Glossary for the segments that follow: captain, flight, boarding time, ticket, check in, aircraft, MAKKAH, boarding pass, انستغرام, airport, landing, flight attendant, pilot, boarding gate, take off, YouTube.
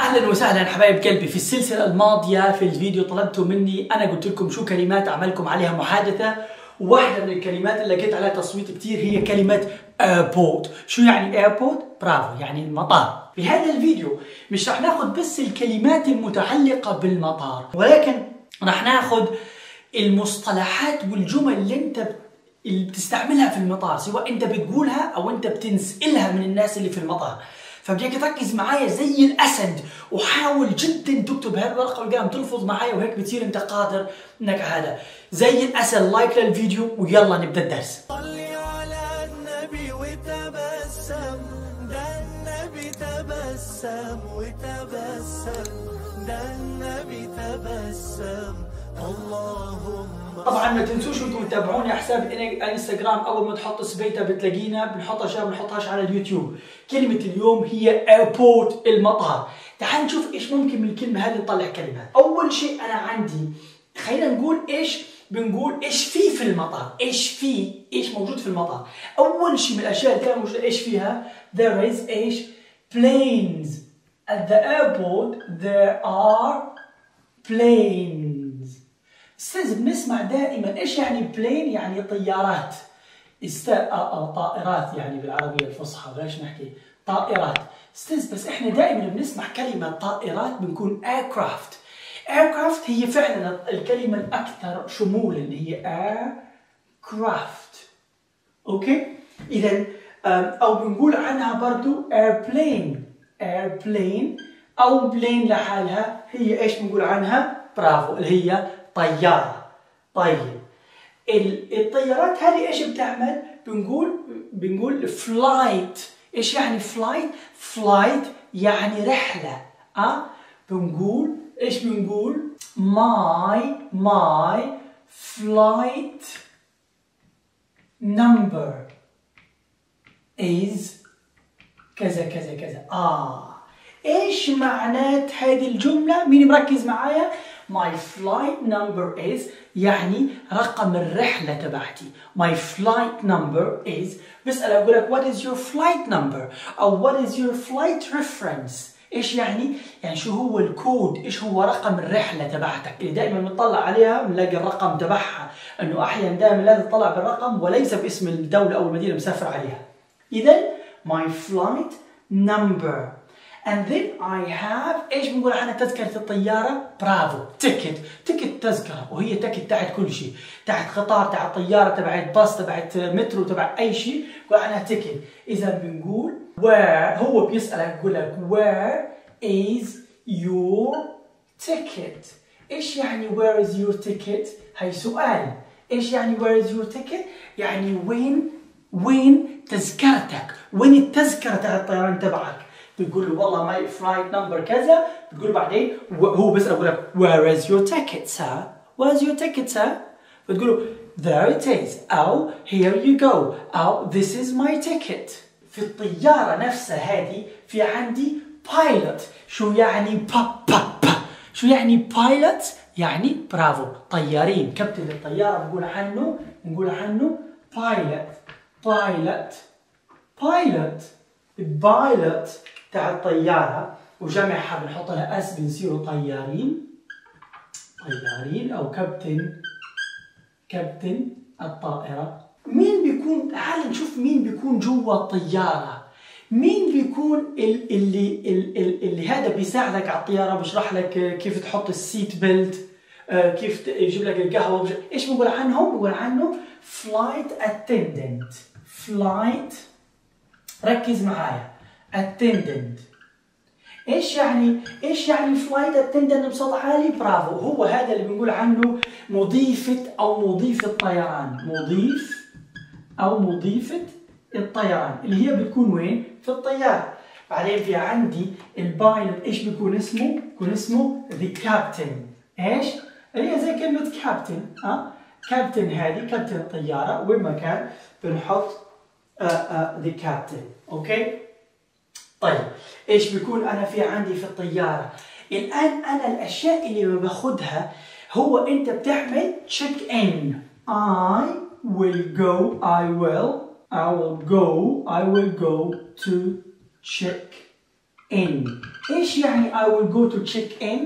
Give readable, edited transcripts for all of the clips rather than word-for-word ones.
اهلا وسهلا حبايب قلبي. في السلسله الماضيه في الفيديو طلبتوا مني، انا قلت لكم شو كلمات اعملكم عليها محادثه. واحده من الكلمات اللي لقيت عليها تصويت كتير هي كلمه ايربورت. شو يعني ايربورت؟ برافو، يعني المطار. في هذا الفيديو مش رح ناخذ بس الكلمات المتعلقه بالمطار، ولكن رح ناخذ المصطلحات والجمل اللي بتستعملها في المطار، سواء انت بتقولها او انت بتنسالها من الناس اللي في المطار. فبدك تركز معايا زي الاسد، وحاول جدا تكتب هذا الورقه والقلم، تلفظ معايا، وهيك بتصير انت قادر انك هذا زي الاسد. لايك للفيديو ويلا نبدا الدرس. صلي على النبي وتبسم، ده النبي تبسم وتبسم، ده النبي تبسم. اللهم طبعا ما تنسوش انتم تتابعوني على حساب انستغرام. اول ما تحط سبيتها بتلاقينا بنحطها، شباب بنحطهاش على اليوتيوب. كلمه اليوم هي ايربورت، المطار. تعال نشوف ايش ممكن من الكلمه هذه نطلع كلمات. اول شيء انا عندي، خلينا نقول ايش بنقول، ايش في المطار، ايش موجود في المطار. اول شيء من الاشياء اللي كانت موجوده ايش فيها؟ there is ايش؟ planes. at the airport there are planes. استاذ بنسمع دائما ايش يعني بلين؟ يعني طيارات، طائرات يعني بالعربيه الفصحى، بلاش نحكي طائرات استاذ، بس احنا دائما بنسمع كلمه طائرات بنكون aircraft. aircraft هي فعلا الكلمه الاكثر شمولا اللي هي aircraft. اوكي؟ اذا او بنقول عنها برضو airplane او بلين لحالها هي ايش بنقول عنها؟ برافو، اللي هي طيارة. طيب الطيارات هذه ايش بتعمل؟ بنقول فلايت. ايش يعني فلايت؟ فلايت يعني رحلة. بنقول ايش بنقول؟ ماي فلايت نمبر از كذا كذا كذا. ايش معنات هذه الجملة؟ مين مركز معايا؟ My flight number is يعني رقم الرحلة تبعتي. My flight number is. بسأل أقول لك what is your flight number أو what is your flight reference. إيش يعني؟ يعني شو هو الكود، إيش هو رقم الرحلة تبعتك اللي دائما بنطلع عليها بنلاقي الرقم تبعها، إنه أحيانا دائما لازم تطلع بالرقم وليس باسم الدولة أو المدينة مسافر عليها. إذا my flight number. And then I have ايش بنقول عنها؟ تذكرة الطيارة. برافو، تيكت تذكرة، وهي تيكت تاعت كل شيء، تاعت قطار، تاعت طيارة، تبعت باص، تبعت مترو، تبعت أي شيء، بنقول عنها تيكت. إذا بنقول where، هو بيسألك بقول لك where is your ticket. ايش يعني where is your ticket؟ هي سؤال. ايش يعني where is your ticket؟ يعني وين تذكرتك؟ وين التذكرة تاعت الطيران تبعك؟ بتقول له والله ماي فلايت نمبر كذا، بتقول بعدين هو بس بقول لك where is your ticket sir؟ where is your ticket sir؟ بتقول له there it is أو here you go أو this is my ticket. في الطيارة نفسها هذه في عندي pilot. شو يعني شو يعني pilot؟ يعني برافو طيارين، كابتن الطيارة بنقول عنه pilot تاع الطيارة، وجمعها بنحط لها اس بنصيروا طيارين او كابتن الطائرة. مين بيكون؟ تعال نشوف مين بيكون جوا الطيارة، مين بيكون اللي هذا بيساعدك على الطيارة، بشرح لك كيف تحط السيت بيلت، كيف يجيب لك القهوة، ايش بنقول عنهم؟ بنقول عنه فلايت اتندنت. فلايت، ركز معايا، attendant. ايش يعني فلايت اتندنت بصوت عالي؟ برافو، هو هذا اللي بنقول عنه مضيف الطيران، مضيف او مضيفة الطيران، اللي هي بتكون وين؟ في الطيارة. بعدين في عندي البايلوت، ايش بيكون اسمه؟ بيكون اسمه the captain. ايش؟ هي زي كلمة captain. captain هذه كابتن الطيارة، وين ما كان بنحط the captain. اوكي؟ طيب ايش بيكون انا في عندي في الطياره؟ الان انا الاشياء اللي ما باخذها، هو انت بتعمل check in. I will go to check in. ايش يعني I will go to check in؟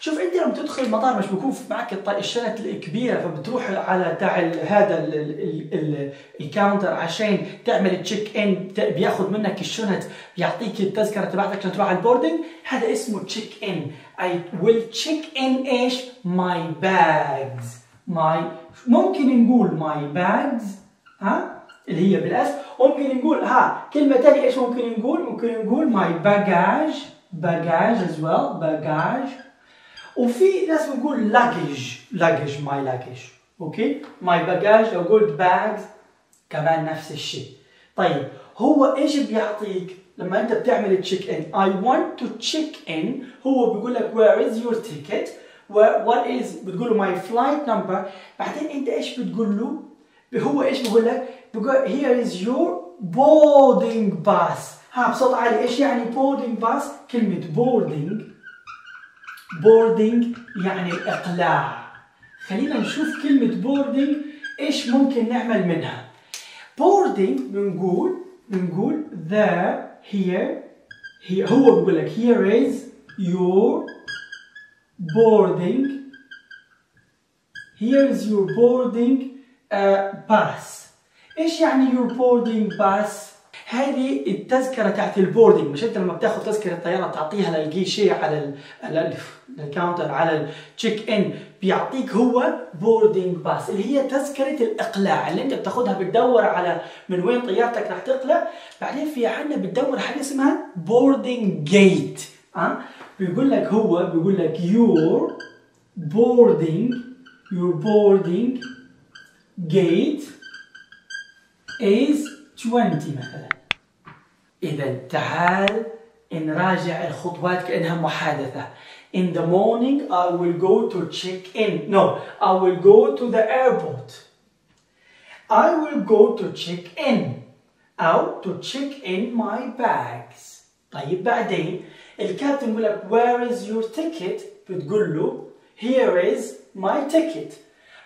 شوف انت لما تدخل المطار مش بكون معك الشنط الكبيره، فبتروح على تاع هذا الكاونتر عشان تعمل تشيك ان، بياخذ منك الشنط، بيعطيك التذكره تبعتك عشان تروح على البوردنج. هذا اسمه تشيك ان. I will check in ايش؟ my bags. ممكن نقول my bags ها اللي هي بالاس، ممكن نقول كلمه ثانيه ايش ممكن نقول؟ ممكن نقول my baggage as well وفي ناس بنقول luggage my luggage. اوكي my baggage لو قلت bags كمان نفس الشيء. طيب هو ايش بيعطيك لما انت بتعمل check in؟ I want to check in. هو بيقول لك where is your ticket what is، بتقول له my flight number. بعدين انت ايش بتقول له؟ هو ايش بيقول لك؟ بيقول here is your boarding pass. بصوت عالي. ايش يعني boarding pass؟ كلمه boarding يعني الإقلاع. خلينا نشوف كلمة boarding إيش ممكن نعمل منها. boarding بنقول the here. هو بيقول لك here is your boarding pass. إيش يعني your boarding pass؟ هذه التذكرة تاعت البوردنج. مش انت لما بتاخذ تذكرة الطيارة تعطيها للجيشي على الكاونتر على التشيك ان، بيعطيك هو بوردنج باس اللي هي تذكرة الإقلاع اللي انت بتاخذها، بتدور على من وين طيارتك رح تقلع. بعدين في عندنا بتدور حاجة اسمها بوردنج جيت. بيقول لك هو بيقول لك your boarding gate is 20 مثلا. إذا تعال نراجع الخطوات كأنها محادثة. In the morning I will go to check in. No, I will go to the airport. I will go to check in. أو to check in my bags. طيب بعدين الكابتن يقول لك where is your ticket؟ بتقول له here is my ticket.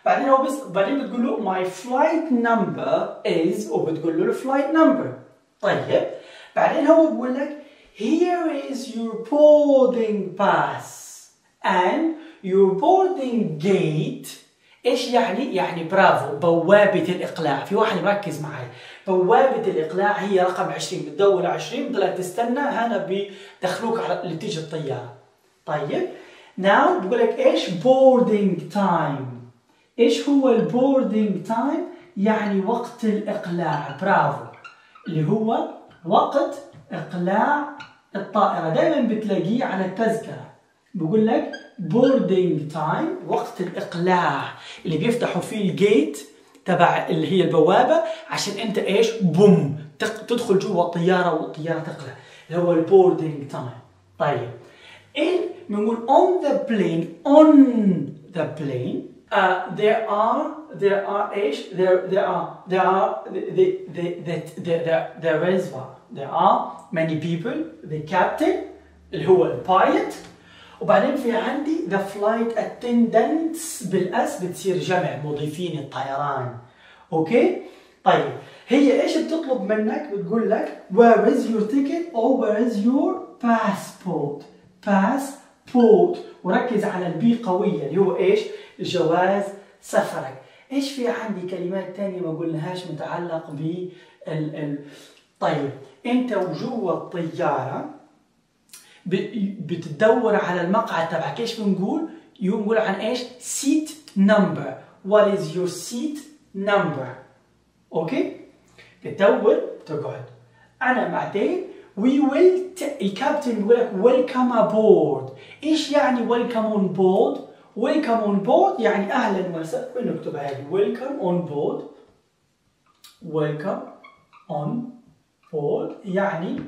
بعدين هو بعدين بتقول له my flight number is، وبتقول له flight number. طيب بعدين هو بيقول لك here is your boarding pass and your boarding gate. ايش يعني؟ يعني برافو، بوابة الإقلاع. في واحد مركز معي، بوابة الإقلاع هي رقم 20. بتدور 20 بتضلك تستنى، هنا بيدخلوك على اللي تيجي الطيارة. طيب now بقول لك ايش boarding time. ايش هو البوردنج تايم؟ يعني وقت الإقلاع. برافو، اللي هو وقت إقلاع الطائرة. دائما بتلاقيه على التذكرة بقول لك بوردنج تايم، وقت الإقلاع اللي بيفتحوا فيه الجيت تبع اللي هي البوابة عشان انت ايش؟ بوم تدخل جوا الطيارة والطيارة تقلع، اللي هو البوردنج تايم. طيب بنقول on the plane there are many people. The captain اللي هو البايلوت، وبعدين في عندي the flight attendants بالاس بتصير جمع، مضيفين الطيران. اوكي طيب هي ايش بتطلب منك؟ بتقول لك where is your ticket or where is your passport. وركز على البي قوية اللي هو ايش؟ جواز سفرك. ايش في عندي كلمات تانية ما قلناهاش متعلق ب طيب انت وجوا الطيارة بتدور على المقعد تبعك. ايش بنقول؟ بنقول عن ايش؟ seat number. what is your seat number. اوكي بتدور تقعد. انا بعدين الكابتن يقول لك welcome aboard. ايش يعني welcome on board؟ welcome on board يعني اهلا وسهلا. بنكتب هذه welcome on board. welcome on board يعني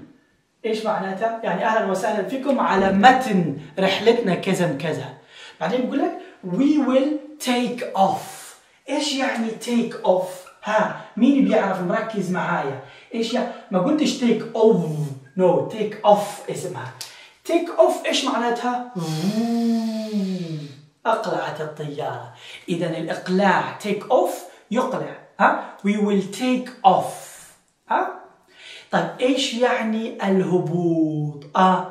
ايش معناتها؟ يعني اهلا وسهلا فيكم على متن رحلتنا كذا كذا. بعدين بقول لك we will take off. ايش يعني take off؟ مين بيعرف مركز معايا؟ ايش يعني؟ ما قلتش take off. No, take off اسمها. take off ايش معناتها؟ اقلعت الطيارة. اذا الاقلاع take off يقلع. we will take off. طيب ايش يعني الهبوط؟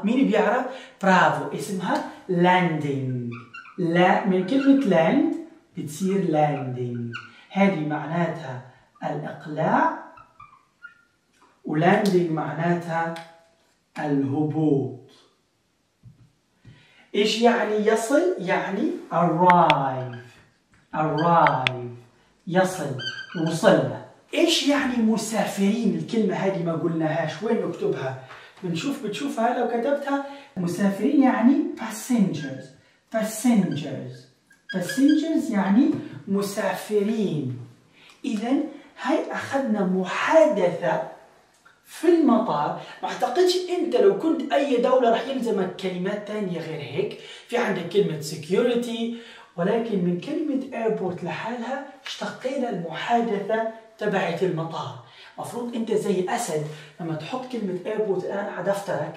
مين بيعرف؟ برافو، اسمها landing. لا، من كلمة land بتصير landing. هذه معناتها الإقلاع، ولاندنج معناتها الهبوط. ايش يعني يصل؟ يعني arrive، يصل، وصلنا. ايش يعني مسافرين؟ الكلمة هذه ما قلناهاش، وين نكتبها؟ بتشوفها لو كتبتها مسافرين يعني passengers. passengers يعني مسافرين. إذا هاي أخذنا محادثة في المطار. ما أعتقدش أنت لو كنت أي دولة راح يلزمك كلمات تانية غير هيك. في عندك كلمة security، ولكن من كلمة airport لحالها اشتقينا المحادثة تبعت المطار. مفروض أنت زي أسد لما تحط كلمة airport الآن على دفترك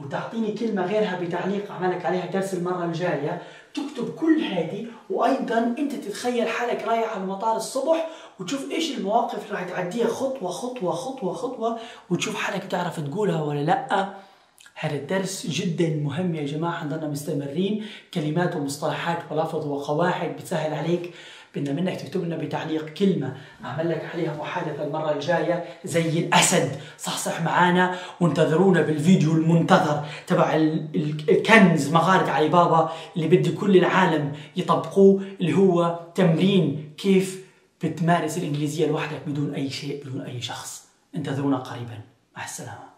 وتعطيني كلمة غيرها بتعليق عملك عليها درس المرة الجاية، تكتب كل هذه. وأيضا أنت تتخيل حالك رايح على المطار الصبح وتشوف إيش المواقف اللي راح تعديها خطوة خطوة خطوة خطوة، وتشوف حالك تعرف تقولها ولا لأ. هذا الدرس جدا مهم يا جماعة، نضلنا مستمرين. كلمات ومصطلحات ولفظ وقواعد بتسهل عليك. بدنا منك تكتب لنا بتعليق كلمة أعمل لك عليها محادثة المرة الجاية زي الأسد. صحصح معانا وانتظرونا بالفيديو المنتظر تبع الكنز مغارة علي بابا اللي بدي كل العالم يطبقوه، اللي هو تمرين كيف بتمارس الإنجليزية لوحدك بدون أي شيء، بدون أي شخص. انتظرونا قريبا، مع السلامة.